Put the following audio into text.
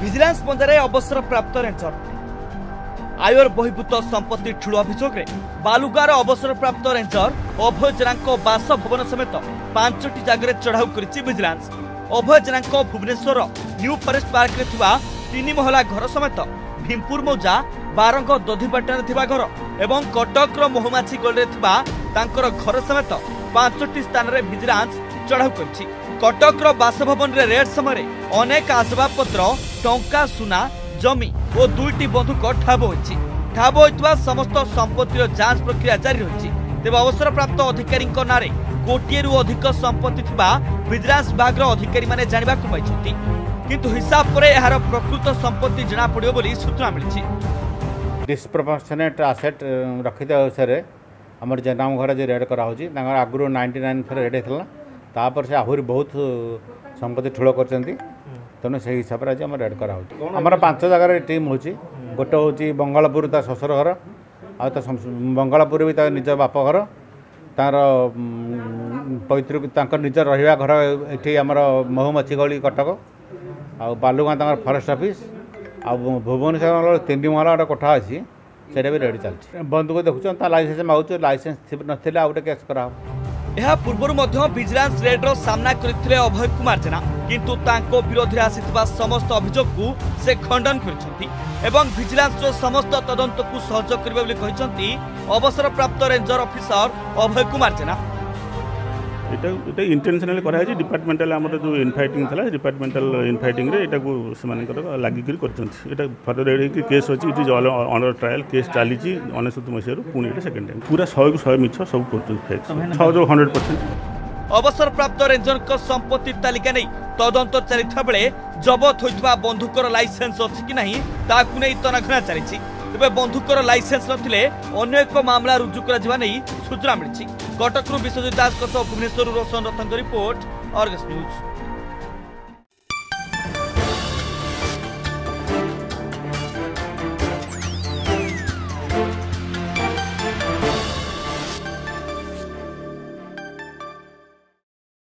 Vigilance पंजारे अवसरप्राप्त ranger आयर बहिर्भूत संपत्ति ठूल अभियोग में बालुगार अवसरप्राप्त रेंजर अभय जेना बासभवन समेत 5टी जगार चढ़ाऊ कर vigilance. Abhay Jena Bhubaneswar new forest park में महला घर समेत भीमपुर मौजा बारंग दधिपाटन घर एवं कटक मोहमाछी गली घर समेत 5टी स्थान में विजिलेंस चढ़ाऊ कर कटक बासभवन रे रेड समय अनेक आसबाबपत्र टंका सुना जमी और 2टी बंधुक ठाब होता समस्त संपत्तिर जांच प्रक्रिया जारी रही। तेज अवसरप्राप्त अधिकारी नारे गोटे अधिक संपत्ति विजिलेंस विभाग अधिकारी माने जानवा पाई किंतु हिसाब पर यार प्रकृत संपत्ति जना पड़ो बोली सूचना मिली। डिस्प्रपोर्शनेट आसेट रखिता विषय आमर जेनाम घर जो रेड कराई आगु 99 थर रेड होता तापर से आहुरी बहुत संपत्ति ठूल कर तेणु से हिसाब से आज आम रेड कराऊँ। आमर 5 जगार टीम होची गोटे होची बंगालपुर ता ससुर घर आ बंगालपुर भी निज बापघर तार पैतृक निज रहा घर ये आम महुमाछी गली कटक आ बालुगाँ फॉरेस्ट ऑफिस आ भुवनेश्वर 3 महला गोटे कोठा अच्छी से भी रेड चलती बंधुक देखुं लाइसेंस मागुच लाइसेंस ना गोटे केस करा। यह पूर्व विजिलेंस रेड्र सामना करथिले अभय कुमार जेना किंतु तांको विरोध में आसीथिबा समस्त अभियोग को से खंडन करछंती एवं विजिलेंस समस्त तदंत को सहयोग करबे बोली कहछंती अवसरप्राप्त रेंजर ऑफिसर अभय कुमार जेना। एटा इंटेंशनली करा है डिपार्टमेंटल हमर जो इनफाइटिंग थला डिपार्टमेंटल इनफाइटिंग रे एटा को समान लागि कर करछंती एटा फर्दर के केस होची it is all on trial case चाली छी 69 मसियारु पुणे एटा सेकंड टाइम पूरा 100 को 100 मिछ सब करछंती फेक 100% अवसर प्राप्त रेंजर को संपत्ति तालिका नै तदंत चरिथा बेले जबत होइतबा बंधुकर लाइसेंस अछि कि नै ताकु नै तनखना चली छी। तेज बंधुकर लाइसेंस नथिले अन्य एक मामला रुजु करा जवा नै सूचना मिली। कटकरू विश्वजित दास भुवनेश्वर रोशन रथंग रिपोर्ट आर्गस न्यूज।